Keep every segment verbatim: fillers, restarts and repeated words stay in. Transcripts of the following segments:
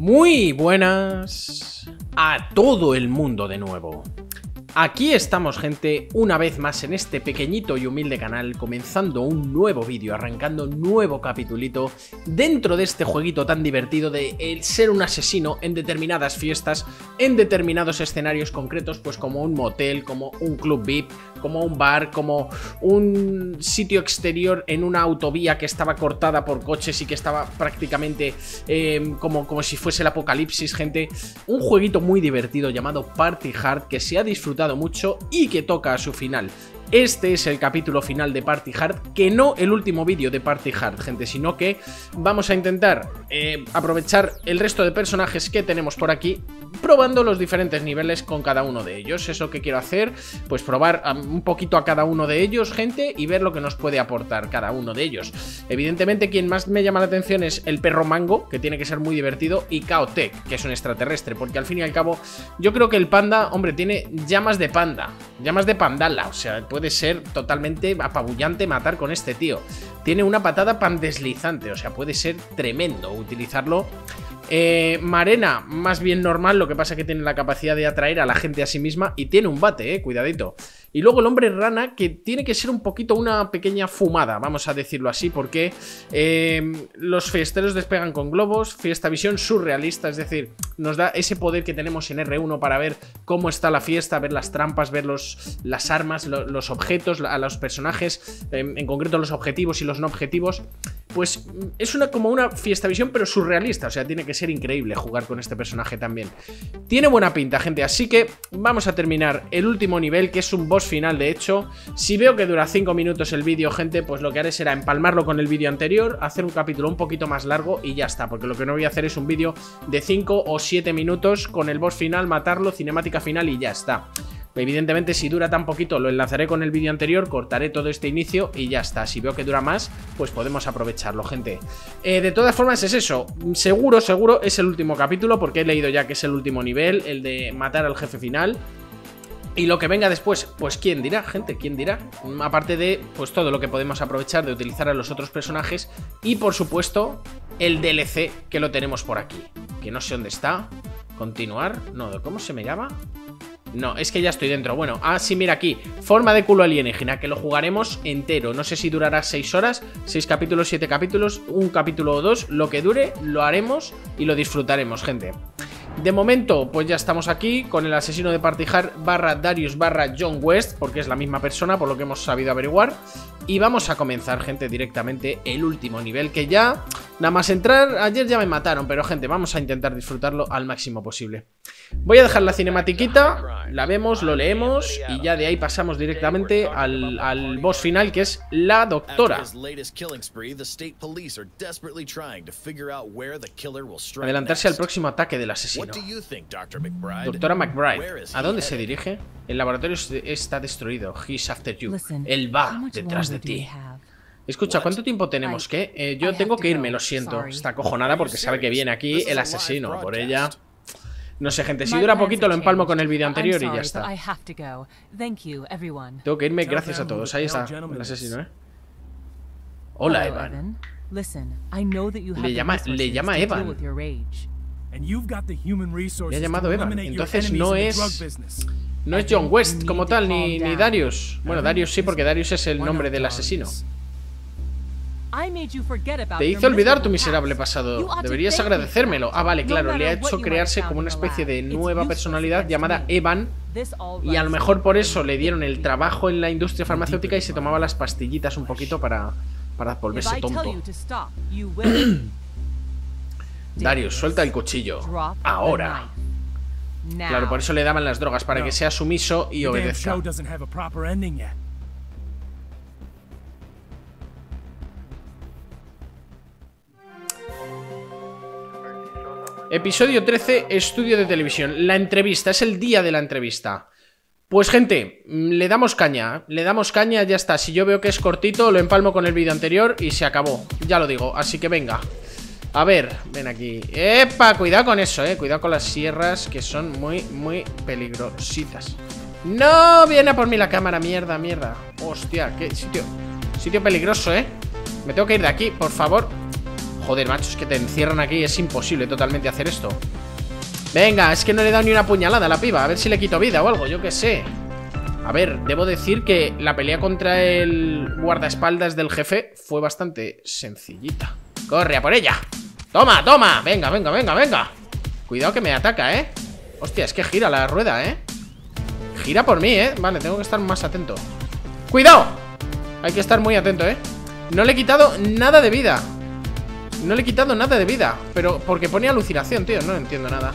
Muy buenas a todo el mundo de nuevo. Aquí estamos, gente, una vez más en este pequeñito y humilde canal, comenzando un nuevo vídeo, arrancando un nuevo capitulito dentro de este jueguito tan divertido de el ser un asesino en determinadas fiestas, en determinados escenarios concretos, pues como un motel, como un club V I P, como un bar, como un sitio exterior en una autovía que estaba cortada por coches y que estaba prácticamente eh, como, como si fuese el apocalipsis, gente. Un jueguito muy divertido llamado Party Hard que se ha disfrutado mucho y que toca a su final. Este es el capítulo final de Party Hard, que no el último vídeo de Party Hard, gente, sino que vamos a intentar eh, aprovechar el resto de personajes que tenemos por aquí, probando los diferentes niveles con cada uno de ellos. Eso que quiero hacer, pues probar un poquito a cada uno de ellos, gente, y ver lo que nos puede aportar cada uno de ellos. Evidentemente, quien más me llama la atención es el perro Mango, que tiene que ser muy divertido, y Kaotek, que es un extraterrestre, porque al fin y al cabo, yo creo que el panda, hombre, tiene llamas de panda, llamas de pandala, o sea, puede ser totalmente apabullante matar con este tío. Tiene una patada pan deslizante, o sea, puede ser tremendo utilizarlo. Eh, Marena, más bien normal, lo que pasa es que tiene la capacidad de atraer a la gente a sí misma y tiene un bate, eh, cuidadito. Y luego el hombre rana, que tiene que ser un poquito una pequeña fumada, vamos a decirlo así, porque eh, los fiesteros despegan con globos, fiesta visión surrealista, es decir, nos da ese poder que tenemos en R uno para ver cómo está la fiesta, ver las trampas, ver los, las armas, lo, los objetos, a los personajes, eh, en concreto los objetivos y los no objetivos. Pues es una, como una fiesta visión pero surrealista, o sea, tiene que ser increíble jugar con este personaje también. Tiene buena pinta, gente, así que vamos a terminar el último nivel, que es un boss final, de hecho. Si veo que dura cinco minutos el vídeo, gente, pues lo que haré será empalmarlo con el vídeo anterior, hacer un capítulo un poquito más largo y ya está, porque lo que no voy a hacer es un vídeo de cinco o siete minutos con el boss final, matarlo, cinemática final y ya está. Evidentemente, si dura tan poquito, lo enlazaré con el vídeo anterior, cortaré todo este inicio y ya está. Si veo que dura más, pues podemos aprovecharlo, gente. Eh, de todas formas, es eso. Seguro, seguro, es el último capítulo, porque he leído ya que es el último nivel, el de matar al jefe final. Y lo que venga después, pues quién dirá, gente, quién dirá. Aparte de, pues todo lo que podemos aprovechar de utilizar a los otros personajes y, por supuesto, el D L C, que lo tenemos por aquí. Que no sé dónde está. Continuar. No, ¿cómo se me llama? No, es que ya estoy dentro. Bueno, ah, sí, mira aquí. Forma de culo alienígena, que lo jugaremos entero. No sé si durará seis horas, seis capítulos, siete capítulos, un capítulo o dos. Lo que dure, lo haremos y lo disfrutaremos, gente. De momento, pues ya estamos aquí con el asesino de Party Hard barra Darius barra John West, porque es la misma persona, por lo que hemos sabido averiguar. Y vamos a comenzar, gente, directamente el último nivel, que ya, nada más entrar, ayer ya me mataron, pero, gente, vamos a intentar disfrutarlo al máximo posible. Voy a dejar la cinematiquita, la vemos, lo leemos, y ya de ahí pasamos directamente al, al boss final, que es la doctora. Adelantarse al próximo ataque del asesino. Doctora McBride, ¿a dónde se dirige? El laboratorio está destruido. He's after you. Él va detrás de ti. Escucha, ¿cuánto tiempo tenemos que...? Eh, yo tengo que irme, lo siento. Está acojonada porque sabe que viene aquí el asesino. Por ella... No sé, gente, si dura poquito lo empalmo con el vídeo anterior y ya está. Tengo que irme, gracias a todos. Ahí está el asesino, ¿eh? Hola, Evan. Le llama, le llama Evan. Le ha llamado Evan. Entonces no es... No es John West como tal, ni, ni Darius. Bueno, Darius sí, porque Darius es el nombre del asesino. Te hizo olvidar tu miserable pasado. Deberías agradecérmelo. Ah, vale, claro, le ha hecho crearse como una especie de nueva personalidad llamada Evan. Y a lo mejor por eso le dieron el trabajo en la industria farmacéutica y se tomaba las pastillitas un poquito para, para volverse tonto. Darius, suelta el cuchillo. Ahora. Claro, por eso le daban las drogas, para que sea sumiso y obedezca. Episodio trece, estudio de televisión. La entrevista, es el día de la entrevista. Pues, gente, le damos caña. Le damos caña, ya está. Si yo veo que es cortito, lo empalmo con el vídeo anterior y se acabó, ya lo digo, así que venga. A ver, ven aquí. ¡Epa! Cuidado con eso, eh. Cuidado con las sierras, que son muy, muy peligrositas. ¡No! Viene a por mí la cámara, mierda, mierda. Hostia, qué sitio. Sitio peligroso, eh. Me tengo que ir de aquí, por favor. Joder, macho, es que te encierran aquí. Es imposible totalmente hacer esto. Venga, es que no le he dado ni una puñalada a la piba. A ver si le quito vida o algo, yo qué sé. A ver, debo decir que la pelea contra el guardaespaldas del jefe fue bastante sencillita. ¡Corre a por ella! ¡Toma, toma! Venga, venga, venga, venga. Cuidado que me ataca, ¿eh? Hostia, es que gira la rueda, ¿eh? Gira por mí, ¿eh? Vale, tengo que estar más atento. ¡Cuidado! Hay que estar muy atento, ¿eh? No le he quitado nada de vida. No le he quitado nada de vida. Pero porque pone alucinación, tío. No entiendo nada.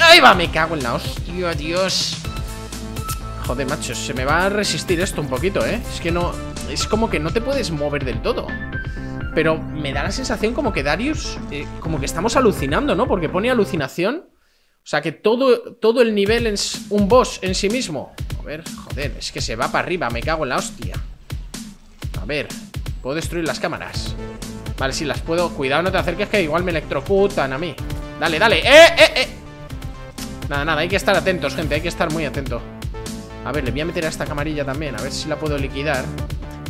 ¡Ahí va! Me cago en la hostia, Dios. Joder, macho, se me va a resistir esto un poquito, ¿eh? Es que no... Es como que no te puedes mover del todo. Pero me da la sensación como que Darius... Eh, como que estamos alucinando, ¿no? Porque pone alucinación. O sea, que todo, todo el nivel es un boss en sí mismo. A ver, joder, es que se va para arriba. Me cago en la hostia. A ver, puedo destruir las cámaras. Vale, sí, las puedo... Cuidado, no te acerques que igual me electrocutan a mí. Dale, dale. ¡Eh, eh, eh! Nada, nada, hay que estar atentos, gente. Hay que estar muy atento. A ver, le voy a meter a esta camarilla también. A ver si la puedo liquidar.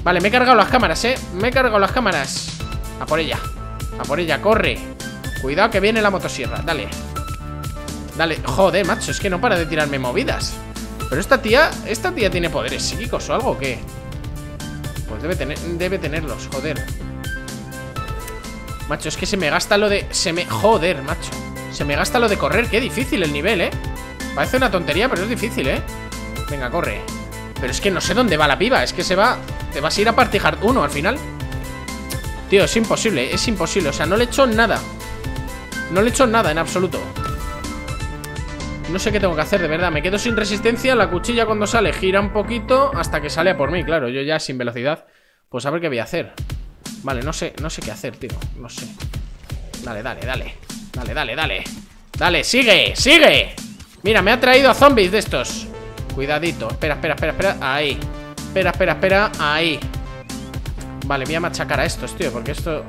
Vale, me he cargado las cámaras, eh. Me he cargado las cámaras. A por ella. A por ella, corre. Cuidado que viene la motosierra. Dale. Dale. Joder, macho, es que no para de tirarme movidas. Pero esta tía... Esta tía tiene poderes psíquicos o algo, ¿o qué? Pues debe tener, debe tenerlos, joder. Macho, es que se me gasta lo de... Se me... Joder, macho. Se me gasta lo de correr. Qué difícil el nivel, eh. Parece una tontería, pero es difícil, eh. Venga, corre. Pero es que no sé dónde va la piba. Es que se va... Te vas a ir a Party Hard uno al final. Tío, es imposible. Es imposible. O sea, no le he hecho nada. No le he hecho nada en absoluto. No sé qué tengo que hacer, de verdad. Me quedo sin resistencia. La cuchilla cuando sale gira un poquito hasta que sale a por mí. Claro, yo ya sin velocidad. Pues a ver qué voy a hacer. Vale, no sé. No sé qué hacer, tío. No sé. Dale, dale, dale. Dale, dale, dale. Dale, sigue, sigue. Mira, me ha traído a zombies de estos. Cuidadito, espera, espera, espera, espera. Ahí, espera, espera, espera, ahí. Vale, voy a machacar a estos, tío. Porque esto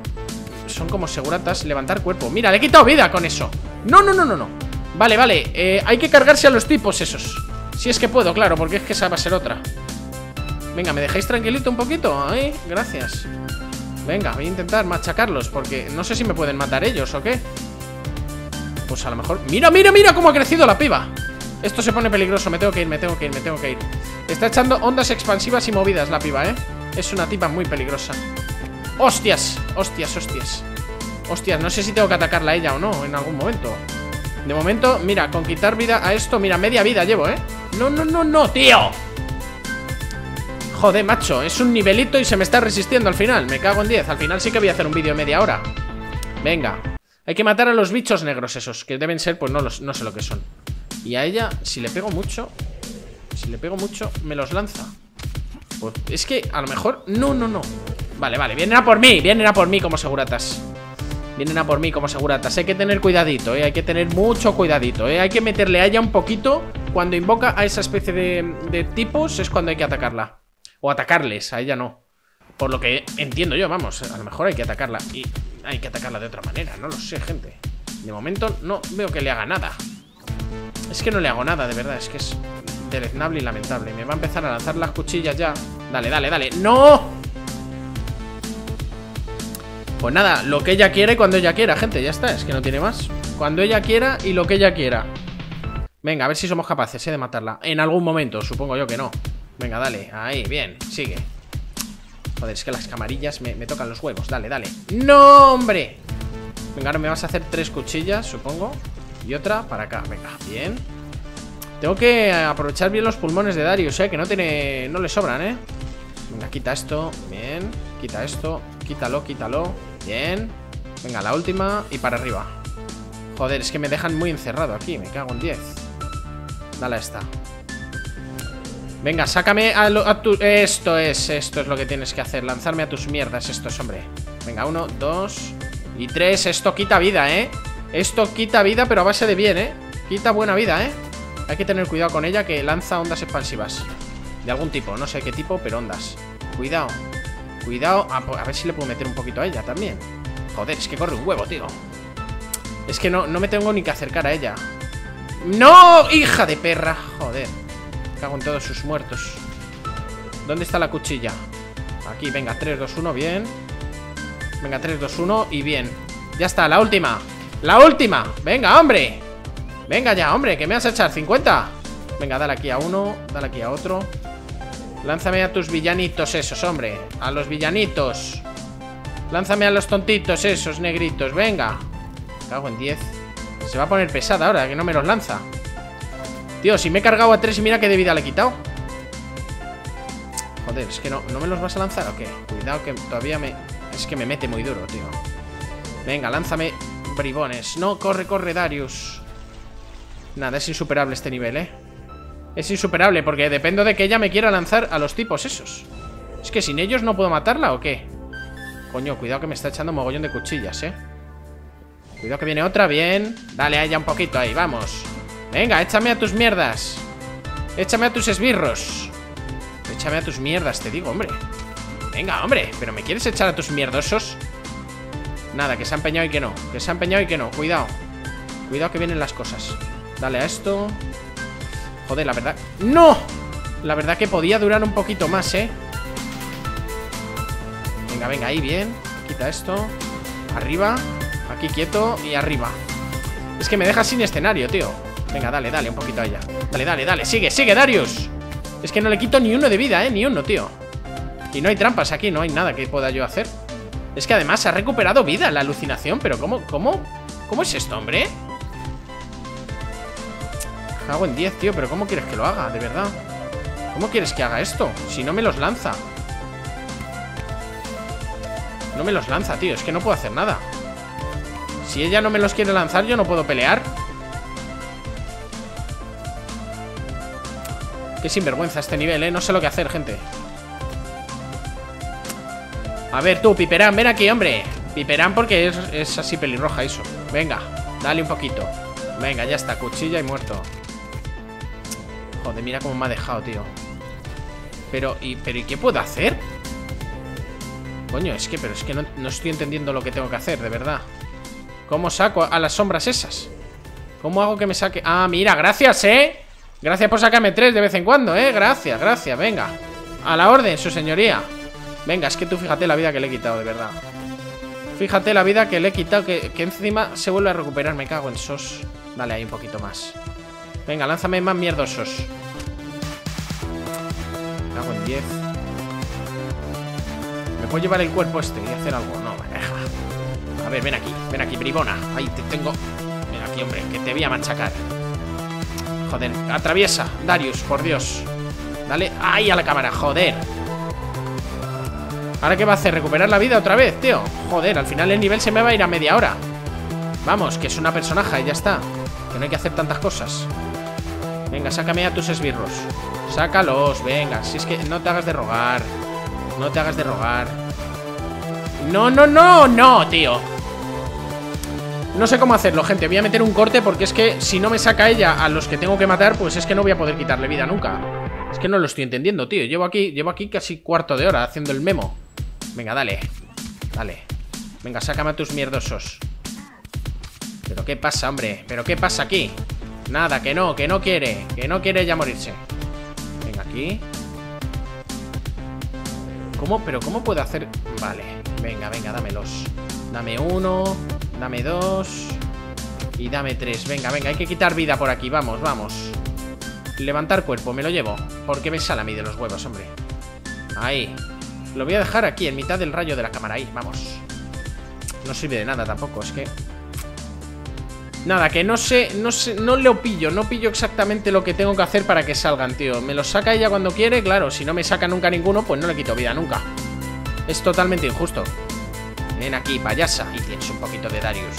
son como seguratas. Levantar cuerpo, mira, le he quitado vida con eso. No, no, no, no, no. Vale, vale, eh, hay que cargarse a los tipos esos. Si es que puedo, claro, porque es que esa va a ser otra. Venga, ¿me dejáis tranquilito un poquito? Ahí, gracias. Venga, voy a intentar machacarlos. Porque no sé si me pueden matar ellos o qué. Pues a lo mejor... Mira, mira, mira cómo ha crecido la piba. Esto se pone peligroso, me tengo que ir, me tengo que ir, me tengo que ir. Está echando ondas expansivas y movidas la piba, ¿eh? Es una tipa muy peligrosa. ¡Hostias! ¡Hostias, hostias! ¡Hostias! No sé si tengo que atacarla a ella o no en algún momento. De momento, mira, con quitar vida a esto... Mira, media vida llevo, ¿eh? ¡No, no, no, no, tío! Joder, macho, es un nivelito y se me está resistiendo al final. Me cago en diez. Al final sí que voy a hacer un vídeo de media hora. Venga. Hay que matar a los bichos negros esos, que deben ser, pues no, los, no sé lo que son. Y a ella, si le pego mucho Si le pego mucho, me los lanza. Pues es que a lo mejor... No, no, no. Vale, vale, vienen a por mí. Vienen a por mí como seguratas. Vienen a por mí como seguratas. Hay que tener cuidadito, eh. Hay que tener mucho cuidadito, eh. Hay que meterle a ella un poquito. Cuando invoca a esa especie de, de tipos, es cuando hay que atacarla. O atacarles, a ella no. Por lo que entiendo yo, vamos. A lo mejor hay que atacarla. Y hay que atacarla de otra manera, no lo sé, gente. De momento no veo que le haga nada. Es que no le hago nada, de verdad, es que es deleznable y lamentable. Me va a empezar a lanzar las cuchillas ya. Dale, dale, dale. ¡No! Pues nada, lo que ella quiera y cuando ella quiera, gente, ya está, es que no tiene más. Cuando ella quiera y lo que ella quiera. Venga, a ver si somos capaces, ¿eh?, de matarla. En algún momento, supongo yo que no. Venga, dale, ahí, bien, sigue. Joder, es que las camarillas me, me tocan los huevos, dale, dale. ¡No, hombre! Venga, ahora me vas a hacer tres cuchillas, supongo. Y otra para acá, venga, bien. Tengo que aprovechar bien los pulmones de Darius, eh, que no tiene, no le sobran, eh. Venga, quita esto, bien. Quita esto, quítalo, quítalo. Bien, venga, la última. Y para arriba. Joder, es que me dejan muy encerrado aquí, me cago en diez. Dale a esta. Venga, sácame a, lo, a tu... Esto es, esto es lo que tienes que hacer. Lanzarme a tus mierdas estos, hombre. Venga, uno, dos y tres. Esto quita vida, eh. Esto quita vida, pero a base de bien, ¿eh? Quita buena vida, ¿eh? Hay que tener cuidado con ella, que lanza ondas expansivas. De algún tipo, no sé qué tipo, pero ondas. Cuidado. Cuidado. A, a ver si le puedo meter un poquito a ella también. Joder, es que corre un huevo, tío. Es que no, no me tengo ni que acercar a ella. ¡No! ¡Hija de perra! Joder. Cago en todos sus muertos. ¿Dónde está la cuchilla? Aquí, venga, tres, dos, uno, bien. Venga, tres, dos, uno y bien. Ya está, la última. La última. Venga, hombre. Venga ya, hombre, que me vas a echar cincuenta. Venga, dale aquí a uno, dale aquí a otro. Lánzame a tus villanitos esos, hombre. A los villanitos. Lánzame a los tontitos esos, negritos. Venga. Cago en diez. Se va a poner pesada ahora, que no me los lanza. Tío, si me he cargado a tres y mira qué de vida le he quitado. Joder, es que no, ¿no me los vas a lanzar o qué? Cuidado que todavía me... Es que me mete muy duro, tío. Venga, lánzame bribones. No, corre, corre, Darius. Nada, es insuperable este nivel, ¿eh? Es insuperable porque dependo de que ella me quiera lanzar a los tipos esos. Es que sin ellos no puedo matarla, ¿o qué? Coño, cuidado que me está echando un mogollón de cuchillas, ¿eh? Cuidado que viene otra, bien. Dale a ella un poquito ahí, vamos. Venga, échame a tus mierdas. Échame a tus esbirros. Échame a tus mierdas, te digo, hombre. Venga, hombre, pero ¿me quieres echar a tus mierdosos? Nada, que se ha empeñado y que no. Que se ha empeñado y que no, cuidado. Cuidado que vienen las cosas. Dale a esto. Joder, la verdad... ¡No! La verdad que podía durar un poquito más, ¿eh? Venga, venga, ahí, bien. Quita esto. Arriba. Aquí quieto y arriba. Es que me deja sin escenario, tío. Venga, dale, dale, un poquito allá. Dale, dale, dale, sigue, sigue, Darius. Es que no le quito ni uno de vida, eh, ni uno, tío. Y no hay trampas aquí, no hay nada que pueda yo hacer. Es que además ha recuperado vida la alucinación, pero ¿cómo, cómo, cómo es esto, hombre? Hago en diez, tío, pero ¿cómo quieres que lo haga, de verdad? ¿Cómo quieres que haga esto? Si no me los lanza. No me los lanza, tío, es que no puedo hacer nada. Si ella no me los quiere lanzar, yo no puedo pelear. Qué sinvergüenza este nivel, ¿eh? No sé lo que hacer, gente. A ver, tú, Piperán, ven aquí, hombre. Piperán porque es, es así pelirroja eso. Venga, dale un poquito. Venga, ya está, cuchilla y muerto. Joder, mira cómo me ha dejado, tío. Pero, ¿y, pero, ¿y qué puedo hacer? Coño, es que, pero es que no, no estoy entendiendo lo que tengo que hacer, de verdad. ¿Cómo saco a las sombras esas? ¿Cómo hago que me saque? Ah, mira, gracias, ¿eh? Gracias por sacarme tres de vez en cuando, ¿eh? Gracias, gracias, venga. A la orden, su señoría. Venga, es que tú fíjate la vida que le he quitado, de verdad. Fíjate la vida que le he quitado, que, que encima se vuelve a recuperar. Me cago en sos. Dale ahí un poquito más. Venga, lánzame más mierdosos. Me cago en diez. ¿Me puedo llevar el cuerpo este y hacer algo? No, vale. A ver, ven aquí, ven aquí, bribona. Ahí te tengo. Ven aquí, hombre, que te voy a machacar. Joder, atraviesa, Darius, por Dios. Dale, ahí a la cámara, joder. ¿Ahora qué va a hacer? ¿Recuperar la vida otra vez, tío? Joder, al final el nivel se me va a ir a media hora. Vamos, que es una personaje y ya está. Que no hay que hacer tantas cosas. Venga, sácame a tus esbirros. Sácalos, venga. Si es que no te hagas de rogar. No te hagas de rogar. No, no, no, no, tío. No sé cómo hacerlo, gente. Voy a meter un corte porque es que si no me saca ella a los que tengo que matar, pues es que no voy a poder quitarle vida nunca. Es que no lo estoy entendiendo, tío. Llevo aquí, llevo aquí casi cuarto de hora haciendo el memo. Venga, dale. Dale. Venga, sácame a tus mierdosos. ¿Pero qué pasa, hombre? ¿Pero qué pasa aquí? Nada, que no, que no quiere. Que no quiere ella morirse. Venga, aquí. ¿Cómo? ¿Pero cómo puedo hacer? Vale. Venga, venga, dámelos. Dame uno... Dame dos. Y dame tres. Venga, venga, hay que quitar vida por aquí. Vamos, vamos. Levantar cuerpo, me lo llevo. Porque me sale a mí de los huevos, hombre. Ahí. Lo voy a dejar aquí, en mitad del rayo de la cámara. Ahí, vamos. No sirve de nada tampoco, es que... Nada, que no sé, no sé, no lo pillo. No pillo exactamente lo que tengo que hacer para que salgan, tío. Me los saca ella cuando quiere, claro. Si no me saca nunca ninguno, pues no le quito vida nunca. Es totalmente injusto. Ven aquí, payasa. Y tienes un poquito de Darius.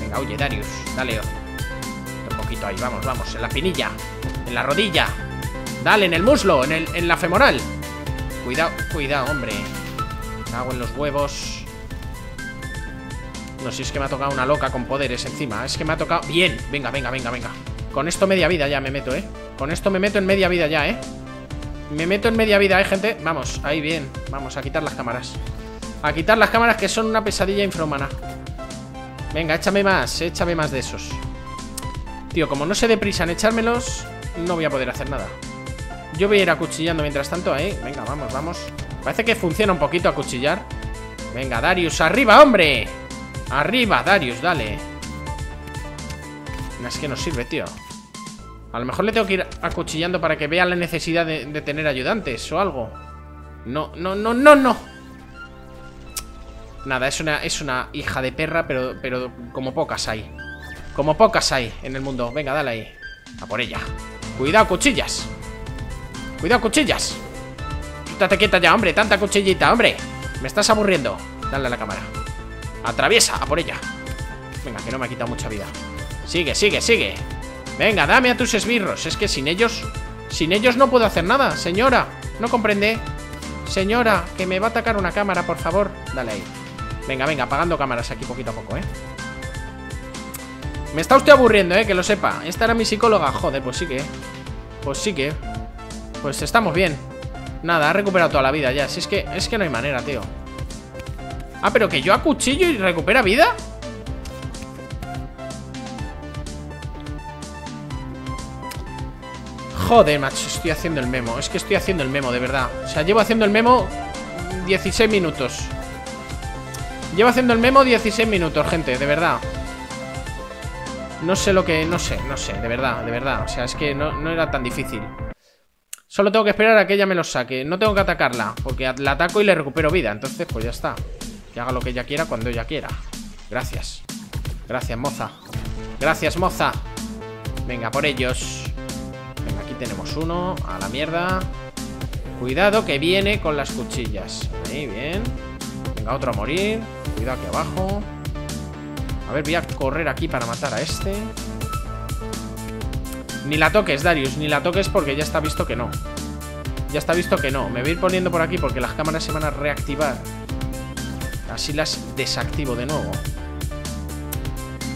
Venga, oye, Darius. Dale. Un poquito ahí. Vamos, vamos. En la pinilla. En la rodilla. Dale, en el muslo. En, el, en la femoral. Cuidado, cuidado, hombre. Me cago en los huevos. No sé, si es que me ha tocado una loca con poderes encima. Es que me ha tocado... Bien. Venga, venga, venga, venga. Con esto media vida ya me meto, ¿eh? Con esto me meto en media vida ya, ¿eh? Me meto en media vida, ¿eh, gente? Vamos, ahí bien. Vamos a quitar las cámaras. A quitar las cámaras que son una pesadilla infrahumana. Venga, échame más. Échame más de esos. Tío, como no se deprisa en echármelos, no voy a poder hacer nada. Yo voy a ir acuchillando mientras tanto, ahí. Venga, vamos, vamos. Parece que funciona un poquito acuchillar. Venga, Darius, arriba, hombre. Arriba, Darius, dale. Es que no sirve, tío. A lo mejor le tengo que ir acuchillando para que vea la necesidad de, de tener ayudantes o algo. No, no, no, no, no. Nada, es una, es una hija de perra, pero, pero como pocas hay. Como pocas hay en el mundo. Venga, dale ahí. A por ella. Cuidado, cuchillas. Cuidado, cuchillas. Quítate quieta ya, hombre. Tanta cuchillita, hombre. Me estás aburriendo. Dale a la cámara. Atraviesa, a por ella. Venga, que no me ha quitado mucha vida. Sigue, sigue, sigue. Venga, dame a tus esbirros. Es que sin ellos, sin ellos no puedo hacer nada. Señora, no comprende. Señora, que me va a atacar una cámara, por favor. Dale ahí. Venga, venga, apagando cámaras aquí poquito a poco, eh. Me está usted aburriendo, eh, que lo sepa. Esta era mi psicóloga. Joder, pues sí que. Pues sí que. Pues estamos bien. Nada, ha recuperado toda la vida ya. Si es que, es que no hay manera, tío. Ah, pero que yo acuchillo y recupera vida. Joder, macho, estoy haciendo el memo. Es que estoy haciendo el memo, de verdad. O sea, llevo haciendo el memo dieciséis minutos. Llevo haciendo el memo dieciséis minutos, gente, de verdad. No sé lo que... No sé, no sé, de verdad, de verdad. O sea, es que no, no era tan difícil. Solo tengo que esperar a que ella me los saque. No tengo que atacarla, porque la ataco y le recupero vida. Entonces, pues ya está. Que haga lo que ella quiera cuando ella quiera. Gracias. Gracias, moza. Gracias, moza. Venga, por ellos. Tenemos uno, a la mierda. Cuidado que viene con las cuchillas. Ahí, bien. Venga, otro a morir, cuidado aquí abajo. A ver, voy a correr aquí para matar a este. Ni la toques, Darius, ni la toques porque ya está visto que no. Ya está visto que no, me voy a ir poniendo por aquí porque las cámaras se van a reactivar. Así las desactivo de nuevo.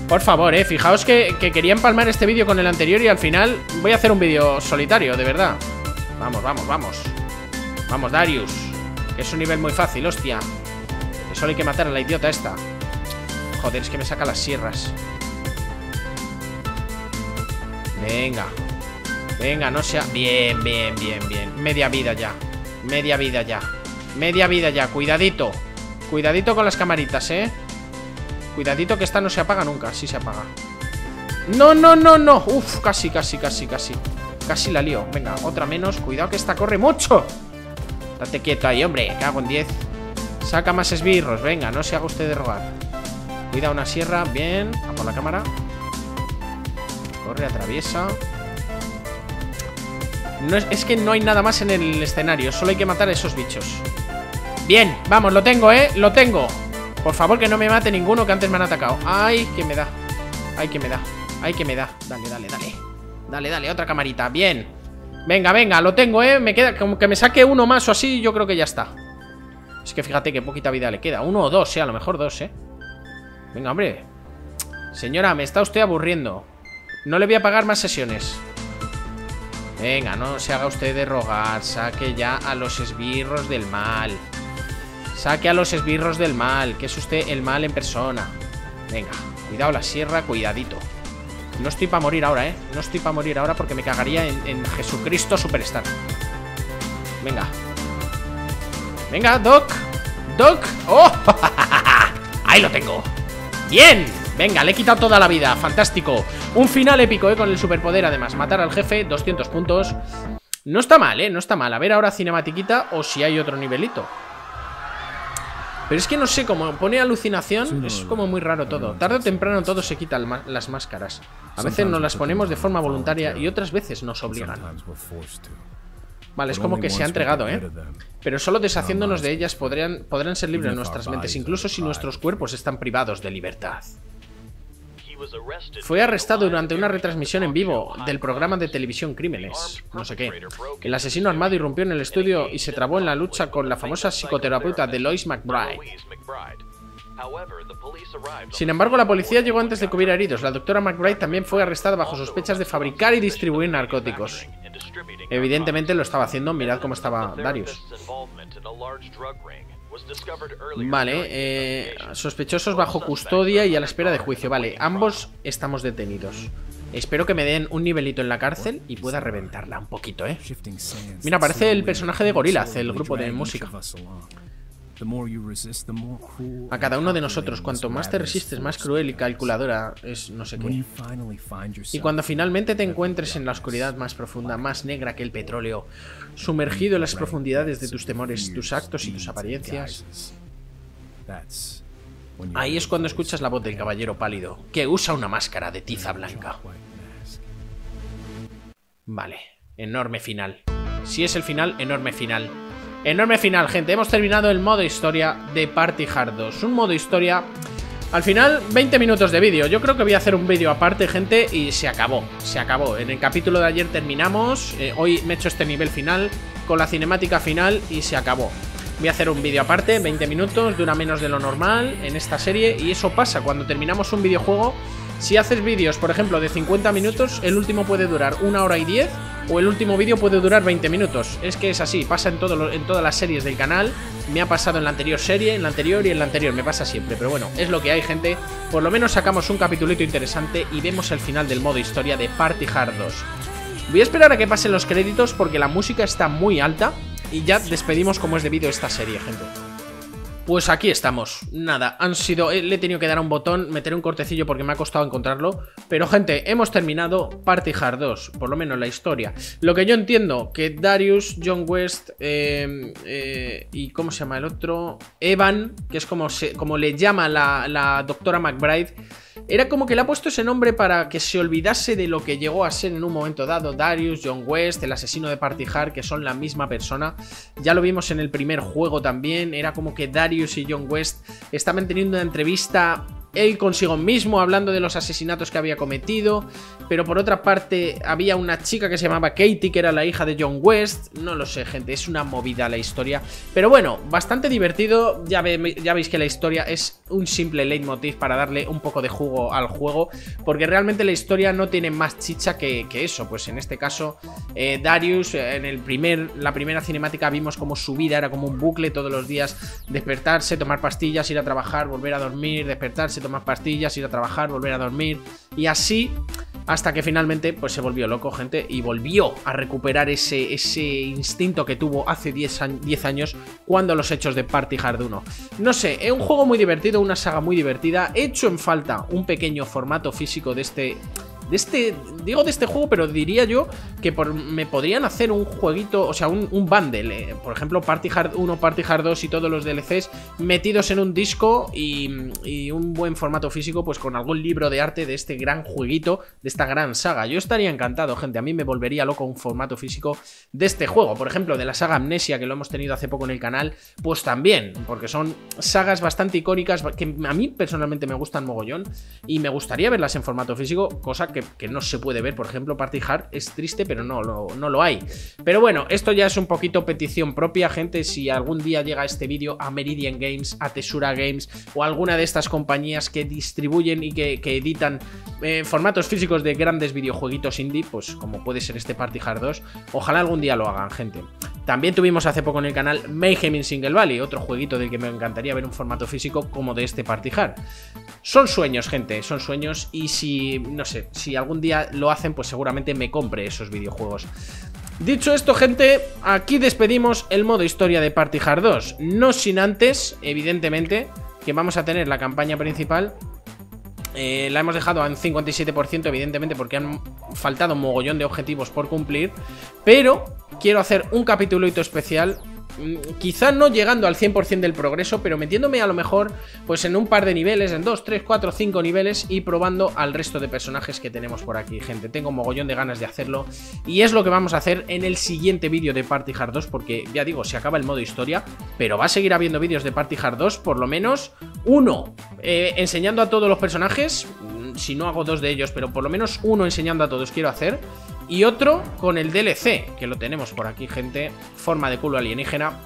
Por favor, eh, fijaos que, que quería empalmar este vídeo con el anterior y al final voy a hacer un vídeo solitario, de verdad. Vamos, vamos, vamos. Vamos, Darius. Es un nivel muy fácil, hostia. Que solo hay que matar a la idiota esta. Joder, es que me saca las sierras. Venga. Venga, no sea... Bien, bien, bien, bien. Media vida ya. Media vida ya. Media vida ya, cuidadito. Cuidadito con las camaritas, eh. Cuidadito que esta no se apaga nunca. Sí se apaga. No, no, no, no. Uf, casi, casi, casi, casi. Casi la lío. Venga, otra menos. Cuidado que esta corre mucho. Date quieto ahí, hombre. Cago en diez. Saca más esbirros. Venga, no se haga usted de rogar. Cuidado una sierra. Bien. A por la cámara. Corre, atraviesa. No es, es que no hay nada más en el escenario. Solo hay que matar a esos bichos. Bien. Vamos, lo tengo, ¿eh? Lo tengo. Por favor, que no me mate ninguno que antes me han atacado. Ay, que me da. Ay, que me da. Ay, que me da. Dale, dale, dale. Dale, dale, otra camarita. Bien. Venga, venga, lo tengo, eh. Me queda como que me saque uno más o así. Yo creo que ya está. Es que fíjate que poquita vida le queda. Uno o dos, eh. A lo mejor dos, eh. Venga, hombre. Señora, me está usted aburriendo. No le voy a pagar más sesiones. Venga, no se haga usted de rogar. Saque ya a los esbirros del mal. Saque a los esbirros del mal, que es usted el mal en persona. Venga, cuidado la sierra, cuidadito. No estoy para morir ahora, ¿eh? No estoy para morir ahora porque me cagaría en, en Jesucristo Superstar. Venga. Venga, Doc. Doc. ¡Oh! Ahí lo tengo. ¡Bien! Venga, le he quitado toda la vida. Fantástico. Un final épico, ¿eh? Con el superpoder, además. Matar al jefe, doscientos puntos. No está mal, ¿eh? No está mal. A ver ahora cinematiquita o si hay otro nivelito. Pero es que no sé, como pone alucinación, es como muy raro todo. Tarde o temprano todo se quita las máscaras. A veces nos las ponemos de forma voluntaria y otras veces nos obligan. Vale, es como que se ha entregado, ¿eh? Pero solo deshaciéndonos de ellas podrían, podrán ser libres nuestras mentes, incluso si nuestros cuerpos están privados de libertad. Fue arrestado durante una retransmisión en vivo del programa de televisión Crímenes, no sé qué. El asesino armado irrumpió en el estudio y se trabó en la lucha con la famosa psicoterapeuta Doctora McBride. Sin embargo, la policía llegó antes de que hubiera heridos. La doctora McBride también fue arrestada bajo sospechas de fabricar y distribuir narcóticos. Evidentemente lo estaba haciendo, mirad cómo estaba Darius. Vale, eh, sospechosos bajo custodia y a la espera de juicio. Vale, ambos estamos detenidos. Espero que me den un nivelito en la cárcel y pueda reventarla un poquito, eh. Mira, aparece el personaje de Gorillaz, el grupo de música. A cada uno de nosotros, cuanto más te resistes, más cruel y calculadora es no sé qué. Y cuando finalmente te encuentres en la oscuridad más profunda, más negra que el petróleo, sumergido en las profundidades de tus temores, tus actos y tus apariencias, ahí es cuando escuchas la voz del caballero pálido, que usa una máscara de tiza blanca. Vale, enorme final. Si es el final, enorme final. Enorme final, gente. Hemos terminado el modo historia de Party Hard dos. Un modo historia... Al final, veinte minutos de vídeo. Yo creo que voy a hacer un vídeo aparte, gente, y se acabó. Se acabó. En el capítulo de ayer terminamos. Eh, hoy me he hecho este nivel final con la cinemática final y se acabó. Voy a hacer un vídeo aparte, veinte minutos, dura menos de lo normal en esta serie. Y eso pasa cuando terminamos un videojuego. Si haces vídeos, por ejemplo, de cincuenta minutos, el último puede durar una hora y diez o el último vídeo puede durar veinte minutos. Es que es así, pasa en, todo lo, en todas las series del canal. Me ha pasado en la anterior serie, en la anterior y en la anterior, me pasa siempre. Pero bueno, es lo que hay, gente. Por lo menos sacamos un capitulito interesante y vemos el final del modo historia de Party Hard dos. Voy a esperar a que pasen los créditos porque la música está muy alta y ya despedimos como es debido esta serie, gente. Pues aquí estamos, nada, han sido, le he tenido que dar a un botón, meter un cortecillo porque me ha costado encontrarlo, pero gente, hemos terminado Party Hard dos, por lo menos la historia. Lo que yo entiendo, que Darius, John West, eh, eh, y ¿cómo se llama el otro? Evan, que es como, se, como le llama la, la doctora McBride, era como que le ha puesto ese nombre para que se olvidase de lo que llegó a ser en un momento dado Darius, John West, el asesino de Party Hard, que son la misma persona. Ya lo vimos en el primer juego también, era como que Darius y John West estaban teniendo una entrevista él consigo mismo, hablando de los asesinatos que había cometido, pero por otra parte había una chica que se llamaba Katie, que era la hija de John West. No lo sé, gente, es una movida la historia, pero bueno, bastante divertido. Ya, ve, ya veis que la historia es un simple leitmotiv para darle un poco de jugo al juego, porque realmente la historia no tiene más chicha que, que eso. Pues en este caso, eh, Darius, en el primer, la primera cinemática vimos como su vida era como un bucle todos los días, despertarse, tomar pastillas, ir a trabajar, volver a dormir, despertarse, tomar pastillas, ir a trabajar, volver a dormir, y así hasta que finalmente pues se volvió loco, gente, y volvió a recuperar ese, ese instinto que tuvo hace diez años cuando los hechos de Party Hard uno. No sé, es un juego muy divertido, una saga muy divertida. He hecho en falta un pequeño formato físico de este... De este, digo de este juego, pero diría yo que por, me podrían hacer un jueguito, o sea, un, un bundle, eh. Por ejemplo, Party Hard uno, Party Hard dos y todos los D L Cs metidos en un disco y, y un buen formato físico, pues con algún libro de arte de este gran jueguito, de esta gran saga. Yo estaría encantado, gente, a mí me volvería loco un formato físico de este juego. Por ejemplo, de la saga Amnesia, que lo hemos tenido hace poco en el canal, pues también, porque son sagas bastante icónicas que a mí personalmente me gustan mogollón y me gustaría verlas en formato físico, cosa que que no se puede ver, por ejemplo, Party Hard es triste, pero no, no, no lo hay. Pero bueno, esto ya es un poquito petición propia, gente. Si algún día llega este vídeo a Meridian Games, a Tesura Games o a alguna de estas compañías que distribuyen y que, que editan eh, formatos físicos de grandes videojueguitos indie, pues como puede ser este Party Hard dos, ojalá algún día lo hagan, gente. También tuvimos hace poco en el canal Mayhem in Single Valley, otro jueguito del que me encantaría ver un formato físico como de este Party Hard. Son sueños, gente, son sueños, y si, no sé, si algún día lo hacen, pues seguramente me compre esos videojuegos. Dicho esto, gente, aquí despedimos el modo historia de Party Hard dos. No sin antes, evidentemente, que vamos a tener la campaña principal. Eh, la hemos dejado en cincuenta y siete por ciento, evidentemente, porque han faltado un mogollón de objetivos por cumplir. Pero quiero hacer un capitulito especial, quizá no llegando al cien por cien del progreso, pero metiéndome a lo mejor pues en un par de niveles, en dos, tres, cuatro, cinco niveles, y probando al resto de personajes que tenemos por aquí, gente. Tengo un mogollón de ganas de hacerlo y es lo que vamos a hacer en el siguiente vídeo de Party Hard dos, porque ya digo, se acaba el modo historia, pero va a seguir habiendo vídeos de Party Hard dos, por lo menos uno eh, enseñando a todos los personajes, si no hago dos de ellos, pero por lo menos uno enseñando a todos quiero hacer. Y otro con el D L C, que lo tenemos por aquí, gente, forma de culo alienígena,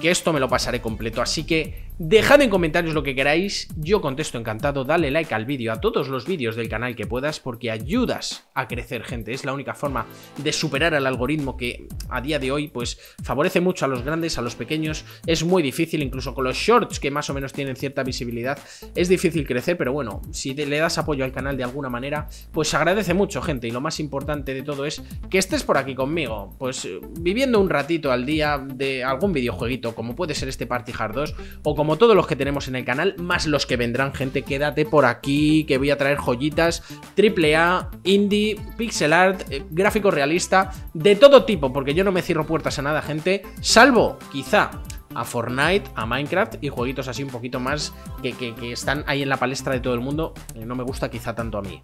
que esto me lo pasaré completo. Así que Dejad en comentarios lo que queráis, yo contesto encantado, dale like al vídeo, a todos los vídeos del canal que puedas, porque ayudas a crecer, gente. Es la única forma de superar al algoritmo que a día de hoy pues favorece mucho a los grandes, a los pequeños. Es muy difícil, incluso con los shorts que más o menos tienen cierta visibilidad, es difícil crecer, pero bueno, si te, le das apoyo al canal de alguna manera, pues se agradece mucho, gente. Y lo más importante de todo es que estés por aquí conmigo, pues viviendo un ratito al día de algún videojueguito, como puede ser este Party Hard dos, o como Como todos los que tenemos en el canal, más los que vendrán, gente. Quédate por aquí, que voy a traer joyitas, triple A, indie, pixel art, eh, gráfico realista, de todo tipo, porque yo no me cierro puertas a nada, gente, salvo, quizá, a Fortnite, a Minecraft y jueguitos así un poquito más que, que, que están ahí en la palestra de todo el mundo. No me gusta quizá tanto a mí.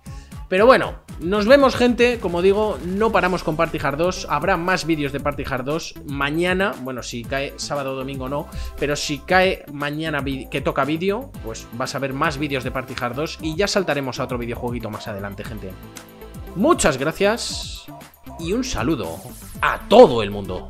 Pero bueno, nos vemos, gente. Como digo, no paramos con Party Hard dos. Habrá más vídeos de Party Hard dos mañana. Bueno, si cae sábado o domingo no, pero si cae mañana que toca vídeo, pues vas a ver más vídeos de Party Hard dos y ya saltaremos a otro videojueguito más adelante, gente. Muchas gracias y un saludo a todo el mundo.